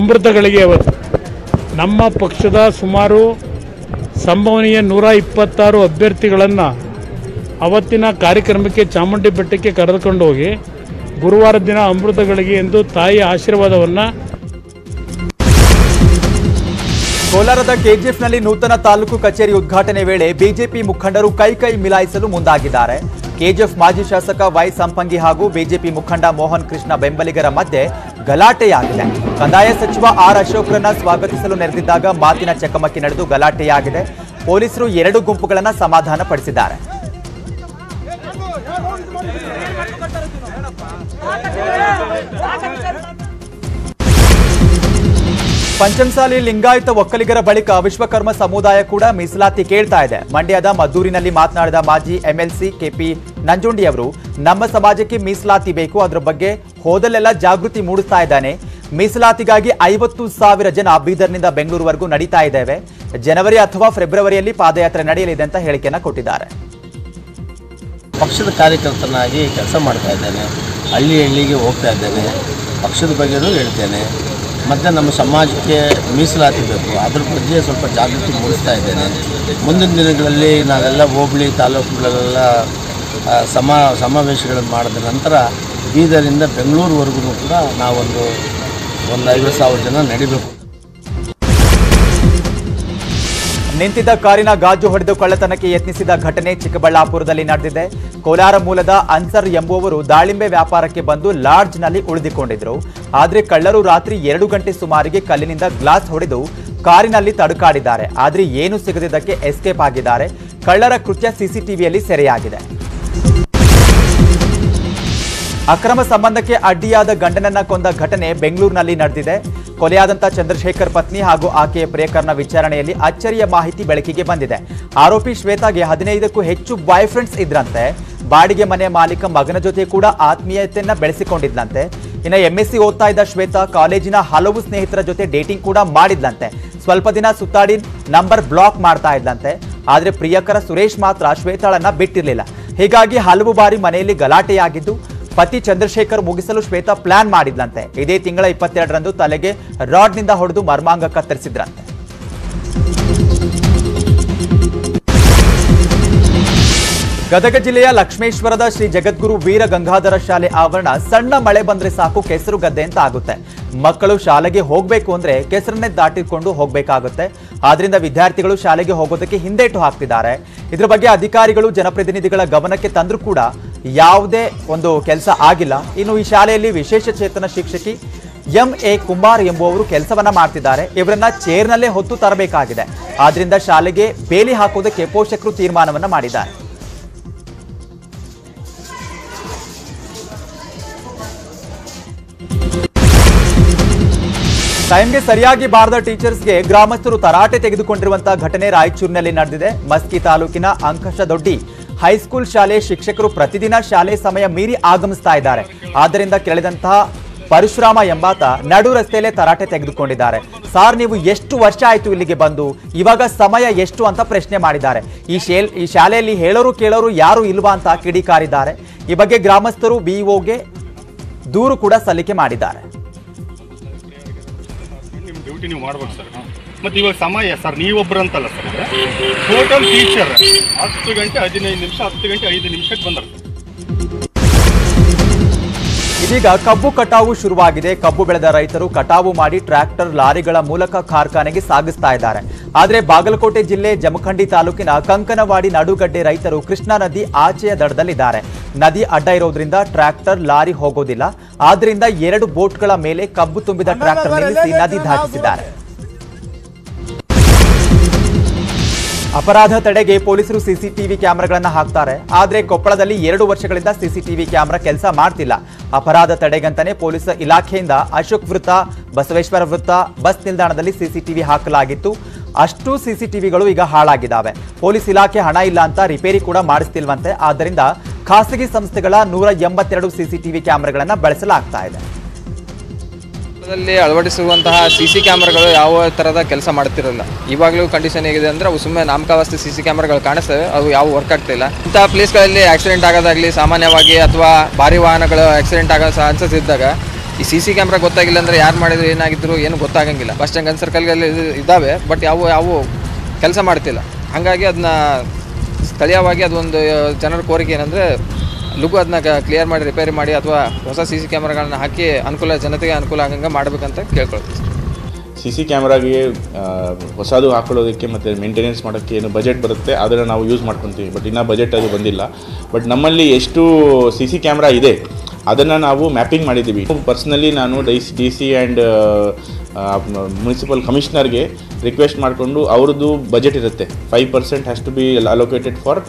ಅಮೃತಗಳಿಗೆ ಅವತ್ತು ನಮ್ಮ ಪಕ್ಷದ ಸುಮಾರು ಸಂಭವನೀಯ ನೂರ ಇಪ್ಪತ್ತಾರು ಅಭ್ಯರ್ಥಿಗಳನ್ನು ಅವತ್ತಿನ ಕಾರ್ಯಕ್ರಮಕ್ಕೆ ಚಾಮುಂಡಿ ಬೆಟ್ಟಕ್ಕೆ ಕರೆದುಕೊಂಡು ಹೋಗಿ ಗುರುವಾರ ದಿನ ಅಮೃತಗಳಿಗೆ ಎಂದು ತಾಯಿಯ ಆಶೀರ್ವಾದವನ್ನು ಕೋಲಾರದ ಕೆಜಿಎಫ್ನಲ್ಲಿ ನೂತನ ತಾಲೂಕು ಕಚೇರಿ ಉದ್ಘಾಟನೆ ವೇಳೆ ಬಿಜೆಪಿ ಮುಖಂಡರು ಕೈ ಕೈ ಮಿಲಾಯಿಸಲು ಮುಂದಾಗಿದ್ದಾರೆ ಕೆಜಿಎಫ್ ಮಾಜಿ ಶಾಸಕ ವೈ ಸಂಪಂಗಿ ಹಾಗೂ ಬಿಜೆಪಿ ಮುಖಂಡ ಮೋಹನ್ ಕೃಷ್ಣ ಬೆಂಬಲಿಗರ ಮಧ್ಯೆ ಗಲಾಟೆಯಾಗಿದೆ ಕಂದಾಯ ಸಚಿವ ಆರ್ ಅಶೋಕ್ರನ್ನ ಸ್ವಾಗತಿಸಲು ನೆರೆದಿದ್ದಾಗ ಮಾತಿನ ಚಕಮಕಿ ನಡೆದು ಗಲಾಟೆಯಾಗಿದೆ ಪೊಲೀಸರು ಎರಡು ಗುಂಪುಗಳನ್ನು ಸಮಾಧಾನ ಪಡಿಸಿದ್ದಾರೆ ಪಂಚಮಸಾಲಿ ಲಿಂಗಾಯತ ಒಕ್ಕಲಿಗರ ಬಳಿಕ ವಿಶ್ವಕರ್ಮ ಸಮುದಾಯ ಕೂಡ ಮೀಸಲಾತಿ ಕೇಳ್ತಾ ಇದೆ ಮಂಡ್ಯದ ಮದ್ದೂರಿನಲ್ಲಿ ಮಾತನಾಡಿದ ಮಾಜಿ ಎಂಎಲ್ಸಿ ಕೆಪಿ ನಂಜುಂಡಿ ಅವರು ನಮ್ಮ ಸಮಾಜಕ್ಕೆ ಮೀಸಲಾತಿ ಬೇಕು ಅದರ ಬಗ್ಗೆ ಹೋದಲೆಲ್ಲ ಜಾಗೃತಿ ಮೂಡಿಸ್ತಾ ಇದ್ದಾನೆ ಮೀಸಲಾತಿಗಾಗಿ ಐವತ್ತು ಸಾವಿರ ಜನ ಬೀದರ್ನಿಂದ ಬೆಂಗಳೂರುವರೆಗೂ ನಡೀತಾ ಇದ್ದೇವೆ ಜನವರಿ ಅಥವಾ ಫೆಬ್ರವರಿಯಲ್ಲಿ ಪಾದಯಾತ್ರೆ ನಡೆಯಲಿದೆ ಅಂತ ಹೇಳಿಕೆಯನ್ನು ಕೊಟ್ಟಿದ್ದಾರೆ ಪಕ್ಷದ ಕಾರ್ಯಕರ್ತನಾಗಿ ಕೆಲಸ ಮಾಡ್ತಾ ಇದ್ದೇನೆ ಹಳ್ಳಿ ಹಳ್ಳಿಗೆ ಹೋಗ್ತಾ ಇದ್ದೇನೆ ಪಕ್ಷದ ಬಗ್ಗೆನೂ ಹೇಳ್ತೇನೆ ಮತ್ತು ನಮ್ಮ ಸಮಾಜಕ್ಕೆ ಮೀಸಲಾತಿ ಬೇಕು ಅದ್ರ ಬಗ್ಗೆ ಸ್ವಲ್ಪ ಜಾಗೃತಿ ಮೂಡಿಸ್ತಾ ಇದ್ದೇನೆ ಮುಂದಿನ ದಿನಗಳಲ್ಲಿ ನಾವೆಲ್ಲ ಹೋಬಳಿ ತಾಲೂಕುಗಳೆಲ್ಲ ಸಮ ಸಮಾವೇಶಗಳನ್ನು ಮಾಡಿದ ನಂತರ ಬೀದರಿಂದ ಬೆಂಗಳೂರುವರೆಗೂ ಕೂಡ ನಾವೊಂದು ಒಂದು ಐವತ್ತು ಸಾವಿರ ಜನ ನಡಿಬೇಕು ನಿಂತಿದ್ದ ಕಾರಿನ ಗಾಜು ಹೊಡೆದು ಕಳ್ಳತನಕ್ಕೆ ಯತ್ನಿಸಿದ ಘಟನೆ ಚಿಕ್ಕಬಳ್ಳಾಪುರದಲ್ಲಿ ನಡೆದಿದೆ ಕೋಲಾರ ಮೂಲದ ಅನ್ಸರ್ ಎಂಬುವವರು ದಾಳಿಂಬೆ ವ್ಯಾಪಾರಕ್ಕೆ ಬಂದು ಲಾಡ್ಜ್ನಲ್ಲಿ ಉಳಿದುಕೊಂಡಿದ್ರು ಆದರೆ ಕಳ್ಳರು ರಾತ್ರಿ ಎರಡು ಗಂಟೆ ಸುಮಾರಿಗೆ ಕಲ್ಲಿನಿಂದ ಗ್ಲಾಸ್ ಹೊಡೆದು ಕಾರಿನಲ್ಲಿ ತಡಕಾಡಿದ್ದಾರೆ ಆದರೆ ಏನು ಸಿಗದಿದ್ದಕ್ಕೆ ಎಸ್ಕೇಪ್ ಆಗಿದ್ದಾರೆ ಕಳ್ಳರ ಕೃತ್ಯ ಸಿಸಿಟಿವಿಯಲ್ಲಿ ಸೆರೆಯಾಗಿದೆ ಅಕ್ರಮ ಸಂಬಂಧಕ್ಕೆ ಅಡ್ಡಿಯಾದ ಗಂಡನನ್ನ ಕೊಂದ ಘಟನೆ ಬೆಂಗಳೂರಿನಲ್ಲಿ ನಡೆದಿದೆ ಕೊಲೆಯಾದಂಥ ಚಂದ್ರಶೇಖರ್ ಪತ್ನಿ ಹಾಗೂ ಆಕೆಯ ಪ್ರೇಯಕರನ ವಿಚಾರಣೆಯಲ್ಲಿ ಅಚ್ಚರಿಯ ಮಾಹಿತಿ ಬೆಳಕಿಗೆ ಬಂದಿದೆ ಆರೋಪಿ ಶ್ವೇತಾಗೆ ಹದಿನೈದಕ್ಕೂ ಹೆಚ್ಚು ಬಾಯ್ ಫ್ರೆಂಡ್ಸ್ ಇದ್ರಂತೆ ಬಾಡಿಗೆ ಮನೆ ಮಾಲೀಕ ಮಗನ ಜೊತೆ ಕೂಡ ಆತ್ಮೀಯತೆಯನ್ನ ಬೆಳೆಸಿಕೊಂಡಿದ್ಲಂತೆ ಇನ್ನು ಎಂಎಸ್ಸಿ ಓದ್ತಾ ಇದ್ದ ಶ್ವೇತಾ ಕಾಲೇಜಿನ ಹಲವು ಸ್ನೇಹಿತರ ಜೊತೆ ಡೇಟಿಂಗ್ ಕೂಡ ಮಾಡಿದ್ಲಂತೆ ಸ್ವಲ್ಪ ದಿನ ಸುತ್ತಾಡಿ ನಂಬರ್ ಬ್ಲಾಕ್ ಮಾಡ್ತಾ ಇದ್ಲಂತೆ ಆದರೆ ಪ್ರಿಯಕರ ಸುರೇಶ್ ಮಾತ್ರ ಶ್ವೇತಾಳನ್ನ ಬಿಟ್ಟಿರಲಿಲ್ಲ ಹೀಗಾಗಿ ಹಲವು ಬಾರಿ ಮನೆಯಲ್ಲಿ ಗಲಾಟೆಯಾಗಿದ್ದು ಪತಿ ಚಂದ್ರಶೇಖರ್ ಮುಗಿಸಲು ಶ್ವೇತಾ ಪ್ಲಾನ್ ಮಾಡಿದ್ಲಂತೆ ಇದೇ ತಿಂಗಳ ಇಪ್ಪತ್ತೆರಡರಂದು ತಲೆಗೆ ರಾಡ್ನಿಂದ ಹೊಡೆದು ಮರ್ಮಾಂಗ ಕತ್ತರಿಸಿದ್ರಂತೆ ಗದಗ ಜಿಲ್ಲೆಯ ಲಕ್ಷ್ಮೇಶ್ವರದ ಶ್ರೀ ಜಗದ್ಗುರು ವೀರ ಗಂಗಾಧರ ಶಾಲೆ ಆವರಣ ಸಣ್ಣ ಮಳೆ ಬಂದ್ರೆ ಸಾಕು ಕೆಸರು ಗದ್ದೆ ಅಂತ ಆಗುತ್ತೆ. ಮಕ್ಕಳು ಶಾಲೆಗೆ ಹೋಗಬೇಕು ಅಂದ್ರೆ ಕೆಸರನ್ನೇ ದಾಟಿಕೊಂಡು ಹೋಗಬೇಕಾಗುತ್ತೆ. ಆದ್ರಿಂದ ವಿದ್ಯಾರ್ಥಿಗಳು ಶಾಲೆಗೆ ಹೋಗೋದಕ್ಕೆ ಹಿಂದೇಟು ಹಾಕ್ತಿದ್ದಾರೆ. ಇದರ ಬಗ್ಗೆ ಅಧಿಕಾರಿಗಳು ಜನಪ್ರತಿನಿಧಿಗಳ ಗಮನಕ್ಕೆ ತಂದರೂ ಕೂಡ ಯಾವುದೇ ಒಂದು ಕೆಲಸ ಆಗಿಲ್ಲ. ಇನ್ನು ಈ ಶಾಲೆಯಲ್ಲಿ ವಿಶೇಷ ಚೇತನ ಶಿಕ್ಷಕಿ ಎಂ ಎ ಕುಮಾರ್ ಎಂಬುವರು ಕೆಲಸವನ್ನ ಮಾಡುತ್ತಿದ್ದಾರೆ. ಇವರನ್ನ ಚೇರ್ನಲ್ಲೇ ಹೊತ್ತು ತರಬೇಕಾಗಿದೆ. ಆದ್ರಿಂದ ಶಾಲೆಗೆ ಬೇಲಿ ಹಾಕೋದಕ್ಕೆ ಪೋಷಕರು ತೀರ್ಮಾನವನ್ನ ಮಾಡಿದ್ದಾರೆ. ಟೈಮ್ಗೆ ಸರಿಯಾಗಿ ಬಾರದ ಟೀಚರ್ಸ್ಗೆ ಗ್ರಾಮಸ್ಥರು ತರಾಟೆ ತೆಗೆದುಕೊಂಡಿರುವಂತ ಘಟನೆ ರಾಯಚೂರಿನಲ್ಲಿ ನಡೆದಿದೆ. ಮಸ್ಕಿ ತಾಲೂಕಿನ ಅಂಕಶದೊಡ್ಡಿ ಹೈಸ್ಕೂಲ್ ಶಾಲೆ ಶಿಕ್ಷಕರು ಪ್ರತಿದಿನ ಶಾಲೆ ಸಮಯ ಮೀರಿ ಆಗಮಿಸ್ತಾ ಇದ್ದಾರೆ. ಆದ್ದರಿಂದ ಕೆಳದಂತಹ ಪರಶುರಾಮ ಎಂಬಾತ ನಡು ರಸ್ತೆಯಲ್ಲೇ ತರಾಟೆ ತೆಗೆದುಕೊಂಡಿದ್ದಾರೆ. ಸಾರ್, ನೀವು ಎಷ್ಟು ವರ್ಷ ಆಯಿತು ಇಲ್ಲಿಗೆ ಬಂದು, ಇವಾಗ ಸಮಯ ಎಷ್ಟು ಅಂತ ಪ್ರಶ್ನೆ ಮಾಡಿದ್ದಾರೆ. ಈ ಶೇಲ್ ಈ ಶಾಲೆಯಲ್ಲಿ ಹೇಳೋರು ಕೇಳೋರು ಯಾರು ಇಲ್ವಾ ಅಂತ ಕಿಡಿಕಾರಿದ್ದಾರೆ. ಈ ಬಗ್ಗೆ ಗ್ರಾಮಸ್ಥರು ಬಿಇಒಗೆ ದೂರು ಕೂಡ ಸಲ್ಲಿಕೆ ಮಾಡಿದ್ದಾರೆ. ಮತ್ತೆ ಇವಾಗ ಸಮಯ ಸರ್, ನೀವೊಬ್ಬರು ಅಂತಲ್ಲ ಸರ್, ಟೋಟಲ್ ಟೀಚರ್ ಹತ್ತು ಗಂಟೆ ಹದಿನೈದು ನಿಮಿಷ ಹತ್ತು ಗಂಟೆ ಐದು ನಿಮಿಷಕ್ಕೆ ಬಂದರು. ಇದೀಗ ಕಬ್ಬು ಕಟಾವು ಶುರುವಾಗಿದೆ. ಕಬ್ಬು ಬೆಳೆದ ರೈತರು ಕಟಾವು ಮಾಡಿ ಟ್ರ್ಯಾಕ್ಟರ್ ಲಾರಿಗಳ ಮೂಲಕ ಕಾರ್ಖಾನೆಗೆ ಸಾಗಿಸ್ತಾ ಇದ್ದಾರೆ. ಆದರೆ ಬಾಗಲಕೋಟೆ ಜಿಲ್ಲೆ ಜಮಖಂಡಿ ತಾಲೂಕಿನ ಕಂಕನವಾಡಿ ನಡುಗಡ್ಡೆ ರೈತರು ಕೃಷ್ಣಾ ನದಿ ಆಚೆಯ ದಡದಲ್ಲಿದ್ದಾರೆ. ನದಿ ಅಡ್ಡ ಇರೋದ್ರಿಂದ ಟ್ರ್ಯಾಕ್ಟರ್ ಲಾರಿ ಹೋಗೋದಿಲ್ಲ. ಆದ್ರಿಂದ ಎರಡು ಬೋಟ್ಗಳ ಮೇಲೆ ಕಬ್ಬು ತುಂಬಿದ ಟ್ರ್ಯಾಕ್ಟರ್ ನಿಲ್ಲಿಸಿ ನದಿ ದಾಟಿಸಿದ್ದಾರೆ. ಅಪರಾಧ ತಡೆಗೆ ಪೊಲೀಸರು ಸಿಸಿಟಿವಿ ಕ್ಯಾಮೆರಾಗಳನ್ನು ಹಾಕ್ತಾರೆ. ಆದರೆ ಕೊಪ್ಪಳದಲ್ಲಿ ಎರಡು ವರ್ಷಗಳಿಂದ ಸಿಸಿಟಿವಿ ಕ್ಯಾಮೆರಾ ಕೆಲಸ ಮಾಡ್ತಿಲ್ಲ. ಅಪರಾಧ ತಡೆಗಂತಾನೆ ಪೊಲೀಸ್ ಇಲಾಖೆಯಿಂದ ಅಶೋಕ್ ವೃತ್ತ, ಬಸವೇಶ್ವರ ವೃತ್ತ, ಬಸ್ ನಿಲ್ದಾಣದಲ್ಲಿ ಸಿಸಿಟಿವಿ ಹಾಕಲಾಗಿತ್ತು. ಅಷ್ಟು ಸಿಸಿಟಿವಿಗಳು ಈಗ ಹಾಳಾಗಿದ್ದಾವೆ. ಪೊಲೀಸ್ ಇಲಾಖೆ ಹಣ ಇಲ್ಲ ಅಂತ ರಿಪೇರಿ ಕೂಡ ಮಾಡಿಸ್ತಿಲ್ವಂತೆ. ಆದ್ದರಿಂದ ಖಾಸಗಿ ಸಂಸ್ಥೆಗಳ ನೂರ ಎಂಬತ್ತೆರಡು ಸಿಸಿಟಿವಿ ಕ್ಯಾಮೆರಾಗಳನ್ನು ಬಳಸಲಾಗ್ತಾ ಇದೆ. ಅಳವಡಿಸುವಂತಹ ಸಿ ಸಿ ಕ್ಯಾಮ್ರಾಗಳು ಯಾವ ಥರದ ಕೆಲಸ ಮಾಡ್ತಿರಲ್ಲ. ಇವಾಗಲೂ ಕಂಡೀಷನ್ ಹೇಗಿದೆ ಅಂದರೆ ಅವು ಸುಮ್ಮನೆ ನಾಮಕಾವಸ್ತು ಸಿ ಸಿ ಕ್ಯಾಮ್ರಾಗಳು ಕಾಣಿಸ್ತವೆ, ಅವು ಯಾವ ವರ್ಕ್ ಆಗ್ತಿಲ್ಲ. ಇಂಥ ಪ್ಲೇಸ್ಗಳಲ್ಲಿ ಆಕ್ಸಿಡೆಂಟ್ ಆಗೋದಾಗಲಿ ಸಾಮಾನ್ಯವಾಗಿ ಅಥವಾ ಭಾರಿ ವಾಹನಗಳು ಆಕ್ಸಿಡೆಂಟ್ ಆಗೋ ಚಾನ್ಸಸ್ ಇದ್ದಾಗ ಈ ಸಿ ಸಿ ಕ್ಯಾಮ್ರಾ ಗೊತ್ತಾಗಿಲ್ಲ ಅಂದರೆ ಯಾರು ಮಾಡಿದ್ರು ಏನಾಗಿದ್ರು ಏನು ಗೊತ್ತಾಗಂಗಿಲ್ಲ. ಫಸ್ಟ್ ಹಂಗೆ ಗನ್ ಸರ್ಕಲ್ಗಳಲ್ಲಿ ಇದ್ದಾವೆ, ಬಟ್ ಯಾವ ಯಾವ ಕೆಲಸ ಮಾಡ್ತಿಲ್ಲ. ಹಾಗಾಗಿ ಅದನ್ನ ಸ್ಥಳೀಯವಾಗಿ ಅದೊಂದು ಜನರ ಕೋರಿಕೆ ಏನಂದರೆ ಲುಗು ಅದನ್ನ ಕ್ಲಿಯರ್ ಮಾಡಿ ರಿಪೇರಿ ಮಾಡಿ ಅಥವಾ ಹೊಸ ಸಿ ಸಿ ಕ್ಯಾಮ್ರಾಗಳನ್ನ ಹಾಕಿ ಅನುಕೂಲ ಜನತೆಗೆ ಅನುಕೂಲ ಆಗಂಗೆ ಮಾಡಬೇಕಂತ ಕೇಳ್ಕೊಳ್ತೀವಿ. ಸಿ ಸಿ ಕ್ಯಾಮ್ರಾಗೆ ಹೊಸದು ಹಾಕೊಳ್ಳೋದಕ್ಕೆ ಮತ್ತು ಮೇಂಟೆನೆನ್ಸ್ ಮಾಡೋಕ್ಕೆ ಏನು ಬಜೆಟ್ ಬರುತ್ತೆ ಅದನ್ನು ನಾವು ಯೂಸ್ ಮಾಡ್ಕೊತೀವಿ. ಬಟ್ ಇನ್ನೂ ಬಜೆಟ್ ಅದು ಬಂದಿಲ್ಲ. ಬಟ್ ನಮ್ಮಲ್ಲಿ ಎಷ್ಟು ಸಿ ಸಿ ಕ್ಯಾಮ್ರಾ ಇದೆ ಅದನ್ನು ನಾವು ಮ್ಯಾಪಿಂಗ್ ಮಾಡಿದ್ದೀವಿ. ಪರ್ಸ್ನಲಿ ನಾನು D C D C and municipal ಕಮಿಷನರ್ಗೆ ರಿಕ್ವೆಸ್ಟ್ ಮಾಡಿಕೊಂಡು ಅವ್ರದ್ದು ಬಜೆಟ್ ಇರುತ್ತೆ, five percent has to be allocated for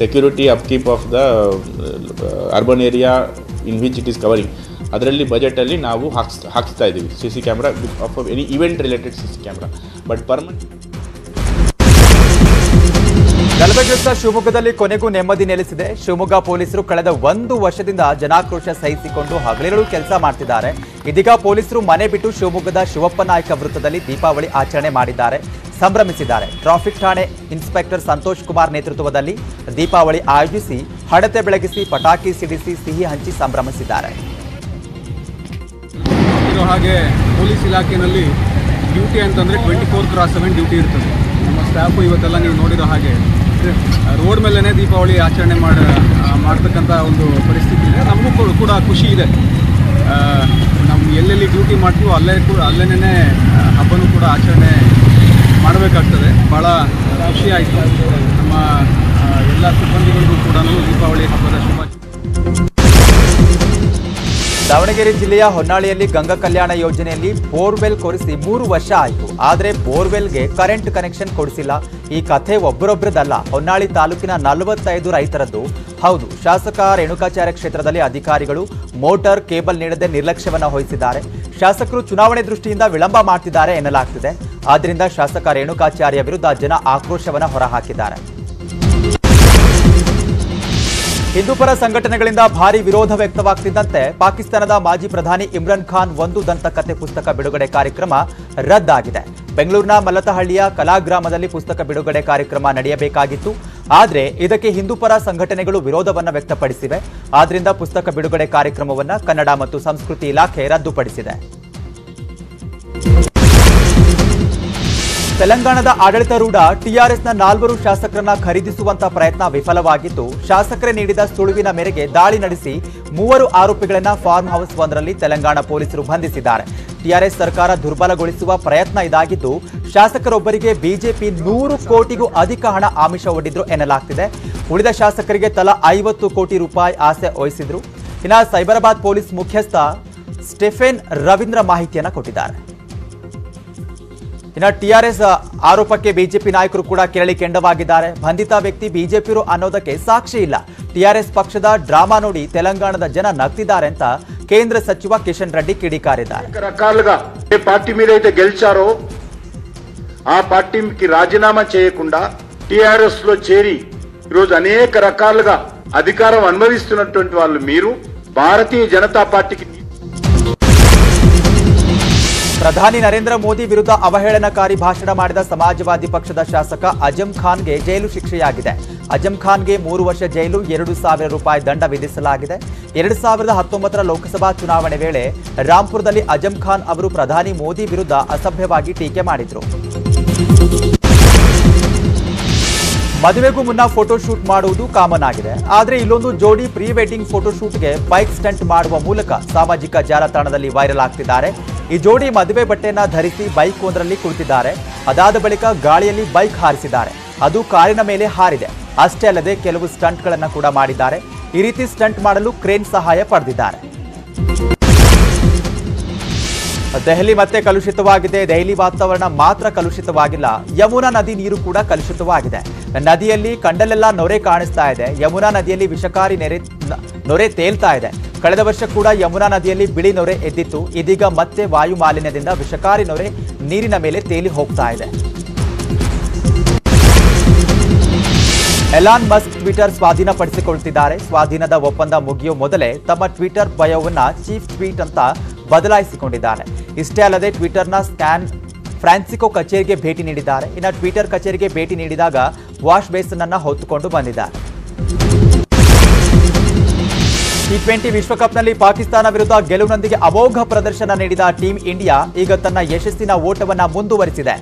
security upkeep of the urban area in which it is covering. ಅದರಲ್ಲಿ ಬಜೆಟಲ್ಲಿ ನಾವು ಹಾಕ್ಸ್ ಹಾಕ್ಸ್ತಾ ಇದ್ದೀವಿ C C camera of any event related C C camera. But permanent ಗಲಭೆಗ್ರಸ್ತ ಶಿವಮೊಗ್ಗದಲ್ಲಿ ಕೊನೆಗೂ ನೆಮ್ಮದಿ ನೆಲೆಸಿದೆ. ಶಿವಮೊಗ್ಗ ಪೊಲೀಸರು ಕಳೆದ ಒಂದು ವರ್ಷದಿಂದ ಜನಾಕ್ರೋಶ ಸಹಿಸಿಕೊಂಡು ಹಗಲಿರುಳು ಕೆಲಸ ಮಾಡ್ತಿದ್ದಾರೆ. ಇದೀಗ ಪೊಲೀಸರು ಮನೆ ಬಿಟ್ಟು ಶಿವಮೊಗ್ಗದ ಶಿವಪ್ಪನಾಯಕ ವೃತ್ತದಲ್ಲಿ ದೀಪಾವಳಿ ಆಚರಣೆ ಮಾಡಿದ್ದಾರೆ, ಸಂಭ್ರಮಿಸಿದ್ದಾರೆ. ಟ್ರಾಫಿಕ್ ಠಾಣೆ ಇನ್ಸ್ಪೆಕ್ಟರ್ ಸಂತೋಷ್ ಕುಮಾರ್ ನೇತೃತ್ವದಲ್ಲಿ ದೀಪಾವಳಿ ಆಯೋಜಿಸಿ ಹಣತೆ ಬೆಳಗಿಸಿ ಪಟಾಕಿ ಸಿಡಿಸಿ ಸಿಹಿ ಹಂಚಿ ಸಂಭ್ರಮಿಸಿದ್ದಾರೆ. ಹಾಗೆ ಪೊಲೀಸ್ ಇಲಾಖೆಯಲ್ಲಿ ಡ್ಯೂಟಿ ಅಂತಂದರೆ twenty four cross seven duty ಇರ್ತದೆ. ನಮ್ಮ ಸ್ಟಾಫು ಇವತ್ತೆಲ್ಲ ನೀವು ನೋಡಿರೋ ಹಾಗೆ ರೋಡ್ ಮೇಲೇ ದೀಪಾವಳಿ ಆಚರಣೆ ಮಾಡಿ ಮಾಡ್ತಕ್ಕಂಥ ಒಂದು ಪರಿಸ್ಥಿತಿ ಇದೆ. ನಮಗೂ ಕೂಡ ಖುಷಿ ಇದೆ. ನಮ್ಮ ಎಲ್ಲೆಲ್ಲಿ ಡ್ಯೂಟಿ ಮಾಡ್ತೀವೋ ಅಲ್ಲೇ ಕೂಡ ಅಲ್ಲೇನೇ ಹಬ್ಬನೂ ಕೂಡ ಆಚರಣೆ ಮಾಡಬೇಕಾಗ್ತದೆ. ಭಾಳ ಖುಷಿ ಆಯಿತು. ನಮ್ಮ ಎಲ್ಲ ಸಿಬ್ಬಂದಿಗಳಿಗೂ ಕೂಡ ದೀಪಾವಳಿ ಹಬ್ಬದ ಶುಭಾಶಯ. ದಾವಣಗೆರೆ ಜಿಲ್ಲೆಯ ಹೊನ್ನಾಳಿಯಲ್ಲಿ ಗಂಗಾ ಕಲ್ಯಾಣ ಯೋಜನೆಯಲ್ಲಿ ಬೋರ್ವೆಲ್ ಕೊರೆಸಿ ಮೂರು ವರ್ಷ ಆಯಿತು. ಆದರೆ ಬೋರ್ವೆಲ್ಗೆ ಕರೆಂಟ್ ಕನೆಕ್ಷನ್ ಕೊಡಿಸಿಲ್ಲ. ಈ ಕಥೆ ಒಬ್ಬರೊಬ್ಬರದಲ್ಲ, ಹೊನ್ನಾಳಿ ತಾಲೂಕಿನ ನಲವತ್ತೈದು ರೈತರದ್ದು. ಹೌದು, ಶಾಸಕ ರೇಣುಕಾಚಾರ್ಯ ಕ್ಷೇತ್ರದಲ್ಲಿ ಅಧಿಕಾರಿಗಳು ಮೋಟಾರ್ ಕೇಬಲ್ ನೀಡದೆ ನಿರ್ಲಕ್ಷ್ಯವನ್ನು ವಹಿಸಿದ್ದಾರೆ. ಶಾಸಕರು ಚುನಾವಣೆ ದೃಷ್ಟಿಯಿಂದ ವಿಳಂಬ ಮಾಡ್ತಿದ್ದಾರೆ ಎನ್ನಲಾಗ್ತಿದೆ. ಆದ್ದರಿಂದ ಶಾಸಕ ರೇಣುಕಾಚಾರ್ಯ ವಿರುದ್ಧ ಜನ ಆಕ್ರೋಶವನ್ನು ಹೊರಹಾಕಿದ್ದಾರೆ. ಹಿಂದೂಪರ ಸಂಘಟನೆಗಳಿಂದ ಭಾರೀ ವಿರೋಧ ವ್ಯಕ್ತವಾಗ್ತಿದ್ದಂತೆ ಪಾಕಿಸ್ತಾನದ ಮಾಜಿ ಪ್ರಧಾನಿ ಇಮ್ರಾನ್ ಖಾನ್ ಒಂದು ದಂತಕಥೆ ಪುಸ್ತಕ ಬಿಡುಗಡೆ ಕಾರ್ಯಕ್ರಮ ರದ್ದಾಗಿದೆ. ಬೆಂಗಳೂರಿನ ಮಲ್ಲತಹಳ್ಳಿಯ ಕಲಾಗ್ರಾಮದಲ್ಲಿ ಪುಸ್ತಕ ಬಿಡುಗಡೆ ಕಾರ್ಯಕ್ರಮ ನಡೆಯಬೇಕಾಗಿತ್ತು. ಆದರೆ ಇದಕ್ಕೆ ಹಿಂದೂಪರ ಸಂಘಟನೆಗಳು ವಿರೋಧವನ್ನು ವ್ಯಕ್ತಪಡಿಸಿವೆ. ಆದ್ದರಿಂದ ಪುಸ್ತಕ ಬಿಡುಗಡೆ ಕಾರ್ಯಕ್ರಮವನ್ನು ಕನ್ನಡ ಮತ್ತು ಸಂಸ್ಕೃತಿ ಇಲಾಖೆ ರದ್ದುಪಡಿಸಿದೆ. ತೆಲಂಗಾಣದ ಆಡಳಿತಾರೂಢ ಟಿಆರ್ಎಸ್ನ ನಾಲ್ವರು ಶಾಸಕರನ್ನ ಖರೀದಿಸುವಂತ ಪ್ರಯತ್ನ ವಿಫಲವಾಗಿತ್ತು. ಶಾಸಕರೇ ನೀಡಿದ ಸುಳಿವಿನ ಮೇರೆಗೆ ದಾಳಿ ನಡೆಸಿ ಮೂವರು ಆರೋಪಿಗಳನ್ನು ಫಾರ್ಮ್ ಹೌಸ್ ಒಂದರಲ್ಲಿ ತೆಲಂಗಾಣ ಪೊಲೀಸರು ಬಂಧಿಸಿದ್ದಾರೆ. ಟಿಆರ್ಎಸ್ ಸರ್ಕಾರ ದುರ್ಬಲಗೊಳಿಸುವ ಪ್ರಯತ್ನ ಇದಾಗಿದ್ದು, ಶಾಸಕರೊಬ್ಬರಿಗೆ ಬಿಜೆಪಿ ನೂರು ಕೋಟಿಗೂ ಅಧಿಕ ಹಣ ಆಮಿಷ ಒಡ್ಡಿದ್ರು ಎನ್ನಲಾಗ್ತಿದೆ. ಉಳಿದ ಶಾಸಕರಿಗೆ ತಲಾ ಐವತ್ತು ಕೋಟಿ ರೂಪಾಯಿ ಆಸೆ ಒಯ್ಸಿದ್ರು. ಇನ್ನ ಸೈಬರಾಬಾದ್ ಪೊಲೀಸ್ ಮುಖ್ಯಸ್ಥ ಸ್ಟೆಫೆನ್ ರವೀಂದ್ರ ಮಾಹಿತಿಯನ್ನು ಕೊಟ್ಟಿದ್ದಾರೆ. इन टीआरएस आरोप के बीजेपी नायक कड़ी के बंधित व्यक्ति बीजेपी अ साक्षी टीआरएस पक्ष ड्रामा नोडी तेलंगाणा जन नग्तिदारे केंद्र सचिव किशन रेड्डी किड़कारिदारे. पार्टी मीद गेलो आ पार्टी की राजीनामा चेयकुंडा टीआरएस लो चेरी अनेक रकालुगा अधिकारं अनुभविस्तुन्नटुवंटि वाळ्ळु मीरु भारतीय जनता पार्टी की प्रधानी नरेंद्र मोदी विरुद्ध अवहेलनकारी भाषण माडिद समाजवादी पक्षद शासक अजम खान गे जैलु शिक्षेयागिदे. अजम खान गे मूरु वर्ष जैलु ಎರಡು ಸಾವಿರ रूपायि दंड विधिसलागिदे. ಎರಡು ಸಾವಿರದ ಹತ್ತೊಂಬತ್ತರ लोकसभा चुनावणे वेळे रामपुरदल्लि अजम खान अवरु प्रधानी मोदी विरुद्ध असभ्यवागि टीके माडिद्रु. मदुवेगू मुन्ना फोटोशूट ಮಾಡುವುದು ಕಾಮನ್ ಆಗಿದೆ. ಆದರೆ ಇಲ್ಲೊಂದು ಜೋಡಿ ಪ್ರೀ ವೆಡ್ಡಿಂಗ್ ಫೋಟೋಶೂಟ್ ಗೆ ಬೈಕ್ ಸ್ಟಂಟ್ ಮಾಡುವ ಮೂಲಕ ಸಾಮಾಜಿಕ ಜಾಲತಾಣದಲ್ಲಿ ವೈರಲ್ ಆಗ್ತಿದ್ದಾರೆ. ಈ ಜೋಡಿ ಮದುವೆ ಬಟ್ಟೆಯನ್ನು ಧರಿಸಿ ಬೈಕ್ ಒಂದರಲ್ಲಿ ಕುಳಿತಿದ್ದಾರೆ. ಅದಾದ ಬಳಿಕ ಗಾಳಿಯಲ್ಲಿ ಬೈಕ್ ಹಾರಿಸಿದ್ದಾರೆ. ಅದು ಕಾರಿನ ಮೇಲೆ ಹಾರಿದೆ. ಅಷ್ಟೇ ಅಲ್ಲದೆ ಕೆಲವು ಸ್ಟಂಟ್ ಗಳನ್ನು ಕೂಡ ಮಾಡಿದ್ದಾರೆ. ಈ ರೀತಿ ಸ್ಟಂಟ್ ಮಾಡಲು ಕ್ರೇನ್ ಸಹಾಯ ಪಡೆದಿದ್ದಾರೆ. ದೆಹಲಿ ಮತ್ತೆ ಕಲುಷಿತವಾಗಿದೆ. ದೆಹಲಿ ವಾತಾವರಣ ಮಾತ್ರ ಕಲುಷಿತವಾಗಿಲ್ಲ, ಯಮುನಾ ನದಿ ನೀರು ಕೂಡ ಕಲುಷಿತವಾಗಿದೆ. ನದಿಯಲ್ಲಿ ಕಂಡಲೆಲ್ಲ ನೊರೆ ಕಾಣಿಸ್ತಾ ಇದೆ. ಯಮುನಾ ನದಿಯಲ್ಲಿ ವಿಷಕಾರಿ ನೆರೆ ನೊರೆ ತೇಲ್ತಾ ಇದೆ. ಕಳೆದ ವರ್ಷ ಕೂಡ ಯಮುನಾ ನದಿಯಲ್ಲಿ ಬಿಳಿ ನೊರೆ ಎದ್ದಿತ್ತು. ಇದೀಗ ಮತ್ತೆ ವಾಯು ಮಾಲಿನ್ಯದಿಂದ ವಿಷಕಾರಿ ನೊರೆ ನೀರಿನ ಮೇಲೆ ತೇಲಿ ಹೋಗ್ತಾ ಇದೆ. ಎಲಾನ್ ಮಸ್ಕ್ ಟ್ವಿಟರ್ ಸ್ವಾಧೀನಪಡಿಸಿಕೊಳ್ತಿದ್ದಾರೆ. ಸ್ವಾಧೀನದ ಒಪ್ಪಂದ ಮುಗಿಯುವ ಮೊದಲೇ ತಮ್ಮ ಟ್ವಿಟರ್ ಬಯೋವನ್ನ ಚೀಫ್ ಟ್ವೀಟ್ ಅಂತ ಬದಲಾಯಿಸಿಕೊಂಡಿದ್ದಾರೆ. ಇಷ್ಟೇ ಅಲ್ಲದೆ ಟ್ವಿಟರ್ನ ಸ್ಯಾನ್ ಫ್ರಾನ್ಸಿಸ್ಕೋ ಕಚೇರಿಗೆ ಭೇಟಿ ನೀಡಿದ್ದಾರೆ. ಇನ್ನು ಟ್ವಿಟರ್ ಕಚೇರಿಗೆ ಭೇಟಿ ನೀಡಿದಾಗ ವಾಶ್ ಬೇಸನ್ ಅನ್ನು ಹೊತ್ತುಕೊಂಡು ಬಂದಿದ್ದಾರೆ. ಟಿ ಟ್ವೆಂಟಿ ವಿಶ್ವಕಪ್ನಲ್ಲಿ ಪಾಕಿಸ್ತಾನ ವಿರುದ್ಧ ಗೆಲುವಿನೊಂದಿಗೆ ಅಮೋಘ ಪ್ರದರ್ಶನ ನೀಡಿದ ಟೀಂ ಇಂಡಿಯಾ ಈಗ ತನ್ನ ಯಶಸ್ಸಿನ ಓಟವನ್ನ ಮುಂದುವರಿಸಿದೆ.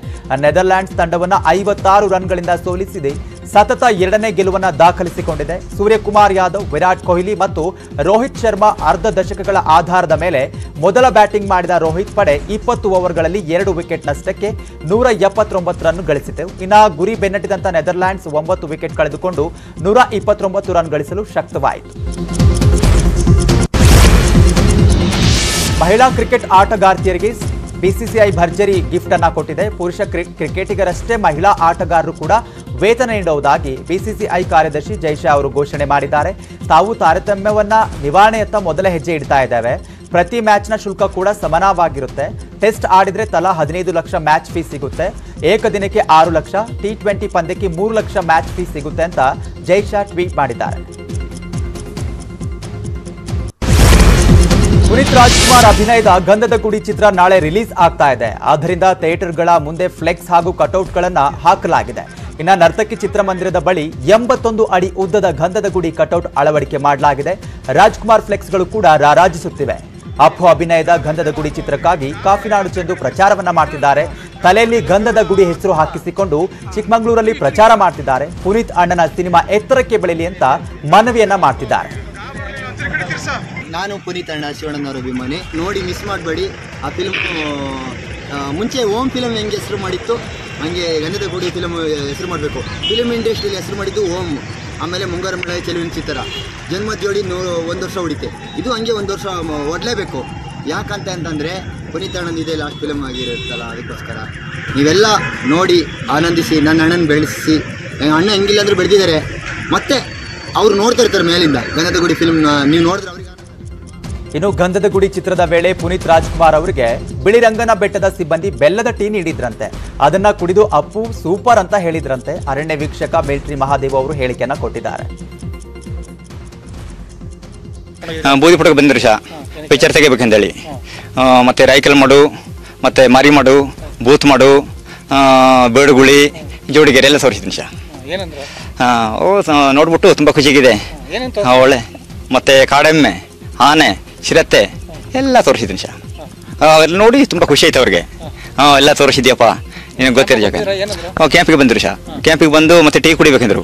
ನೆದರ್ಲ್ಯಾಂಡ್ಸ್ ತಂಡವನ್ನು ಐವತ್ತಾರು ರನ್ಗಳಿಂದ ಸೋಲಿಸಿದೆ. ಸತತ ಎರಡನೇ ಗೆಲುವನ್ನು ದಾಖಲಿಸಿಕೊಂಡಿದೆ. ಸೂರ್ಯಕುಮಾರ್ ಯಾದವ್, ವಿರಾಟ್ ಕೊಹ್ಲಿ ಮತ್ತು ರೋಹಿತ್ ಶರ್ಮಾ ಅರ್ಧ ದಶಕಗಳ ಆಧಾರದ ಮೇಲೆ ಮೊದಲ ಬ್ಯಾಟಿಂಗ್ ಮಾಡಿದ ರೋಹಿತ್ ಪಡೆ ಇಪ್ಪತ್ತು ಓವರ್ಗಳಲ್ಲಿ ಎರಡು ವಿಕೆಟ್ ನಷ್ಟಕ್ಕೆ ನೂರ ಎಪ್ಪತ್ತೊಂಬತ್ತು ರನ್ ಗಳಿಸಿತು. ಇನ್ನು ಗುರಿ ಬೆನ್ನಟ್ಟಿದಂಥ ನೆದರ್ಲ್ಯಾಂಡ್ಸ್ ಒಂಬತ್ತು ವಿಕೆಟ್ ಕಳೆದುಕೊಂಡು ನೂರ ಇಪ್ಪತ್ತೊಂಬತ್ತು ರನ್ ಗಳಿಸಲು ಶಕ್ತವಾಯಿತು. ಮಹಿಳಾ ಕ್ರಿಕೆಟ್ ಆಟಗಾರ್ತಿಯರಿಗೆ ಬಿಸಿಸಿಐ ಭರ್ಜರಿ ಗಿಫ್ಟ್ ಅನ್ನು ಕೊಟ್ಟಿದೆ. ಪುರುಷ ಕ್ರಿಕೆಟಿಗರಷ್ಟೇ ಮಹಿಳಾ ಆಟಗಾರರು ಕೂಡ ವೇತನ ನೀಡುವುದಾಗಿ ಬಿಸಿಸಿಐ ಕಾರ್ಯದರ್ಶಿ ಜೈಶಾ ಅವರು ಘೋಷಣೆ ಮಾಡಿದ್ದಾರೆ. ತಾವು ತಾರತಮ್ಯವನ್ನ ನಿವಾರಣೆಯತ್ತ ಮೊದಲ ಹೆಜ್ಜೆ ಇಡ್ತಾ ಇದ್ದಾವೆ. ಪ್ರತಿ ಮ್ಯಾಚ್ನ ಶುಲ್ಕ ಕೂಡ ಸಮಾನವಾಗಿರುತ್ತೆ. ಟೆಸ್ಟ್ ಆಡಿದ್ರೆ ತಲಾ ಹದಿನೈದು ಲಕ್ಷ ಮ್ಯಾಚ್ ಫೀಸ್ ಸಿಗುತ್ತೆ. ಏಕದಿನಕ್ಕೆ ಆರು ಲಕ್ಷ, ಟಿ ಟ್ವೆಂಟಿ ಪಂದ್ಯಕ್ಕೆ ಮೂರು ಲಕ್ಷ ಮ್ಯಾಚ್ ಫೀಸ್ ಸಿಗುತ್ತೆ ಅಂತ ಜೈಶಾ ಟ್ವೀಟ್ ಮಾಡಿದ್ದಾರೆ. ಪುನೀತ್ ರಾಜ್ಕುಮಾರ್ ಅಭಿನಯದ ಗಂಧದ ಗುಡಿ ಚಿತ್ರ ನಾಳೆ ರಿಲೀಸ್ ಆಗ್ತಾ ಇದೆ. ಆದ್ದರಿಂದ ಥಿಯೇಟರ್ಗಳ ಮುಂದೆ ಫ್ಲೆಕ್ಸ್ ಹಾಗೂ ಕಟೌಟ್ಗಳನ್ನು ಹಾಕಲಾಗಿದೆ. ಇನ್ನು ನರ್ತಕಿ ಚಿತ್ರಮಂದಿರದ ಬಳಿ ಎಂಬತ್ತೊಂದು ಅಡಿ ಉದ್ದದ ಗಂಧದ ಗುಡಿ ಕಟೌಟ್ ಅಳವಡಿಕೆ ಮಾಡಲಾಗಿದೆ. ರಾಜ್ಕುಮಾರ್ ಫ್ಲೆಕ್ಸ್ಗಳು ಕೂಡ ರಾರಾಜಿಸುತ್ತಿವೆ. ಅಪ್ಪು ಅಭಿನಯದ ಗಂಧದ ಗುಡಿ ಚಿತ್ರಕ್ಕಾಗಿ ಕಾಫಿನಾಡು ಚೆಂದು ಪ್ರಚಾರವನ್ನ ಮಾಡ್ತಿದ್ದಾರೆ. ತಲೆಯಲ್ಲಿ ಗಂಧದ ಗುಡಿ ಹೆಸರು ಹಾಕಿಸಿಕೊಂಡು ಚಿಕ್ಕಮಗಳೂರಲ್ಲಿ ಪ್ರಚಾರ ಮಾಡ್ತಿದ್ದಾರೆ. ಪುನೀತ್ ಅಣ್ಣನ ಸಿನಿಮಾ ಎತ್ತರಕ್ಕೆ ಬೆಳೀಲಿ ಅಂತ ಮನವಿಯನ್ನ ಮಾಡ್ತಿದ್ದಾರೆ. ನಾನು ಪುನೀತ್ ಅಣ್ಣ ಶಿವಣ್ಣನವರ ಅಭಿಮಾನಿ. ನೋಡಿ ಮಿಸ್ ಮಾಡಬೇಡಿ. ಆ ಫಿಲ್ಮ್ ಮುಂಚೆ ಓಮ್ ಫಿಲಮ್ ಹೆಂಗೆ ಹೆಸರು ಮಾಡಿತ್ತು ಹಂಗೆ ಗಂಧದ ಗುಡಿ ಫಿಲಮ್ ಹೆಸರು ಮಾಡಬೇಕು. ಫಿಲಮ್ ಇಂಡಸ್ಟ್ರಿಯಲ್ಲಿ ಹೆಸರು ಮಾಡಿದ್ದು ಓಮ್, ಆಮೇಲೆ ಮುಂಗಾರು ಮಳೆ ಚೆಲುವಿನ ಚಿತ್ರ, ಜನ್ಮ ಜೋಡಿ ನೂ ಒಂದು ವರ್ಷ ಹೊಡಿತೆ, ಇದು ಹಂಗೆ ಒಂದು ವರ್ಷ ಓಡಲೇಬೇಕು. ಯಾಕಂತ ಅಂತಂದರೆ ಪುನೀತ್ ಅಣ್ಣನ ಇದೆ ಲಾಸ್ಟ್ ಫಿಲಮ್ ಆಗಿರುತ್ತಲ್ಲ, ಅದಕ್ಕೋಸ್ಕರ ನೀವೆಲ್ಲ ನೋಡಿ ಆನಂದಿಸಿ. ನನ್ನ ಅಣ್ಣನ ಬೆಳೆಸಿ, ಅಣ್ಣ ಹೆಂಗಿಲ್ಲ ಅಂದರೆ ಬೆಳೆದಿದ್ದಾರೆ. ಮತ್ತು ಅವ್ರು ನೋಡ್ತಾ ಇರ್ತಾರೆ ಮೇಲಿಂದ ಗಂಧದ ಗುಡಿ ಫಿಲ್ಮ್ನ. ನೀವು ನೋಡಿದ್ರೆ ಅವ್ರಿಗೆ. ಇನ್ನು ಗಂಧದ ಗುಡಿ ಚಿತ್ರದ ವೇಳೆ ಪುನೀತ್ ರಾಜ್ಕುಮಾರ್ ಅವರಿಗೆ ಬಿಳಿರಂಗನ ಬೆಟ್ಟದ ಸಿಬ್ಬಂದಿ ಬೆಲ್ಲದ ಟೀ ನೀಡಿದ್ರಂತೆ. ಅದನ್ನ ಕುಡಿದು ಅಪ್ಪು ಸೂಪರ್ ಅಂತ ಹೇಳಿದ್ರಂತೆ. ಅರಣ್ಯ ವೀಕ್ಷಕ ಮೇಲ್ಟ್ರಿ ಮಹಾದೇವ್ ಅವರು ಹೇಳಿಕೆಯನ್ನ ಕೊಟ್ಟಿದ್ದಾರೆ. ಬೂದಿ ಪುಟಕ್ಕೆ ಬಂದಿರಿ ಶಾ ಪಿಕ್ಚರ್ ತೆಗಿಬೇಕಂತೇಳಿ, ಮತ್ತೆ ರೈಕಲ್ ಮಾಡು, ಮತ್ತೆ ಮಾರಿ ಮಾಡು, ಬೂತ್ ಮಾಡು, ಬೇಡುಗುಳಿ, ಜೋಡಿಗೆರೆ ಎಲ್ಲ ತೋರಿಸಿದ್ದೀನಿ ಶಾ. ಓ ನೋಡ್ಬಿಟ್ಟು ತುಂಬ ಖುಷಿಯಾಗಿದೆ. ಒಳ್ಳೆ ಮತ್ತೆ ಕಾಡೆಮ್ಮೆ, ಆನೆ, ಚಿರತೆ ಎಲ್ಲ ತೋರಿಸಿದ್ದೀನಿ ಶಾ. ಎಲ್ಲ ನೋಡಿ ತುಂಬ ಖುಷಿ ಆಯ್ತು ಅವ್ರಿಗೆ. ಹಾಂ ಎಲ್ಲ ತೋರಿಸಿದ್ಯಪ್ಪ, गोतिर जाक क्यांपिगे बंदर शा क्यांपिगे बंदु मत्ते टी कुडिबेकंद्रु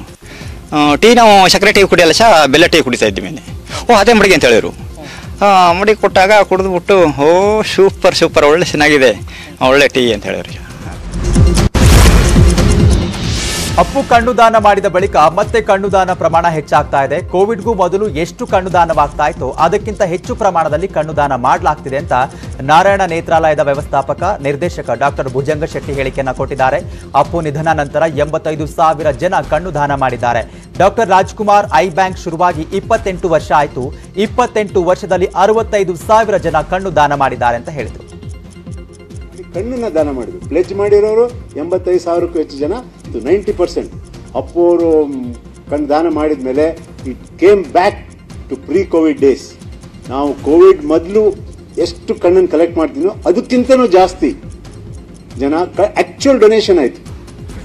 टी नावु सक्रे टी कुडियल्ल शा बेल्ल टी कुडिता इद्दे मेने ओ अदे मडिगे ಅಂತ ಹೇಳಿದ್ರು ಆ ಮಡಿ ಕೊಟ್ಟಾಗ ಕುಡಿದ್ಬಿಟ್ಟು ಓ ಸೂಪರ್ ಸೂಪರ್ ಒಳ್ಳೆ ಚೆನ್ನಾಗಿದೆ ಒಳ್ಳೆ ಟೀ ಅಂತ ಹೇಳಿದ್ರು. ಅಪ್ಪು ಕಣ್ಣುದಾನ ಮಾಡಿದ ಬಳಿಕ ಮತ್ತೆ ಕಣ್ಣುದಾನ ಪ್ರಮಾಣ ಹೆಚ್ಚಾಗ್ತಾ ಇದೆ. ಕೋವಿಡ್ಗೂ ಮೊದಲು ಎಷ್ಟು ಕಣ್ಣುದಾನವಾಗ್ತಾ ಇತ್ತು ಅದಕ್ಕಿಂತ ಹೆಚ್ಚು ಪ್ರಮಾಣದಲ್ಲಿ ಕಣ್ಣುದಾನ ಮಾಡಲಾಗ್ತಿದೆ ಅಂತ ನಾರಾಯಣ ನೇತ್ರಾಲಯದ ವ್ಯವಸ್ಥಾಪಕ ನಿರ್ದೇಶಕ ಡಾಕ್ಟರ್ ಭುಜಂಗ ಶೆಟ್ಟಿ ಹೇಳಿಕೆಯನ್ನು ಕೊಟ್ಟಿದ್ದಾರೆ. ಅಪ್ಪು ನಿಧನ ನಂತರ ಎಂಬತ್ತೈದು ಸಾವಿರ ಜನ ಕಣ್ಣುದಾನ ಮಾಡಿದ್ದಾರೆ. ಡಾಕ್ಟರ್ ರಾಜ್ಕುಮಾರ್ ಐ ಬ್ಯಾಂಕ್ ಶುರುವಾಗಿ ಇಪ್ಪತ್ತೆಂಟು ವರ್ಷ ಆಯಿತು. ಇಪ್ಪತ್ತೆಂಟು ವರ್ಷದಲ್ಲಿ ಅರವತ್ತೈದು ಸಾವಿರ ಜನ ಕಣ್ಣುದಾನ ಮಾಡಿದ್ದಾರೆ ಅಂತ ಹೇಳಿದರು. ಕಣ್ಣನ್ನ ದಾನ ಮಾಡಿದ್ರು ಪ್ಲೇಜ್ ಮಾಡಿರೋರು ಎಂಬತ್ತೈದು ಸಾವಿರಕ್ಕೂ ಹೆಚ್ಚು ಜನ. ಇದು ನೈಂಟಿ ಪರ್ಸೆಂಟ್ ಅಪ್ಪೋರು ಕಣ್ಣು ದಾನ ಮಾಡಿದ ಮೇಲೆ it came back to pre COVID days. ನಾವು ಕೋವಿಡ್ ಮೊದಲು ಎಷ್ಟು ಕಣ್ಣನ್ನು ಕಲೆಕ್ಟ್ ಮಾಡ್ತಿದ್ನೋ ಅದಕ್ಕಿಂತನೂ ಜಾಸ್ತಿ ಜನ ಆ್ಯಕ್ಚುಯಲ್ ಡೊನೇಷನ್ ಆಯಿತು.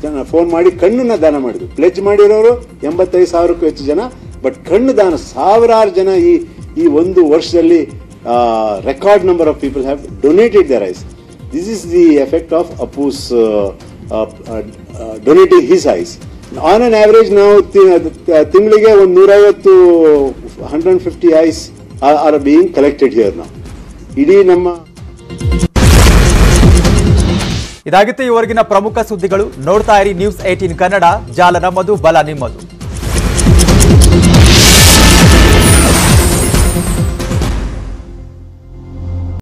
ಜನ ಫೋನ್ ಮಾಡಿ ಕಣ್ಣನ್ನು ದಾನ ಮಾಡಿದ್ರು. ಪ್ಲೆಜ್ ಮಾಡಿರೋರು ಎಂಬತ್ತೈದು ಸಾವಿರಕ್ಕೂ ಹೆಚ್ಚು ಜನ. ಬಟ್ ಕಣ್ಣು ದಾನ ಸಾವಿರಾರು ಜನ ಈ ಈ ಒಂದು ವರ್ಷದಲ್ಲಿ record number of people have donated their eyes. This is the effect of Appu's Uh, uh, uh, donating his eyes. On an average now ತಿಂಗಳಿಗೆ ಒಂದು ನೂರೈವತ್ತು one hundred fifty eyes are, are being collected here now. ಇಡಿ ನಮ್ಮ ಇದಾಗಿತ್ತು ಇವರಿಗಿನ ಪ್ರಮುಖ ಸುದ್ದಿಗಳು. ನೋಡ್ತಾ ಇರಿ ನ್ಯೂಸ್ eighteen ಕನ್ನಡ ಜಾಲ. ನಮ್ಮದು ಬಲ ನಿಮ್ಮದು.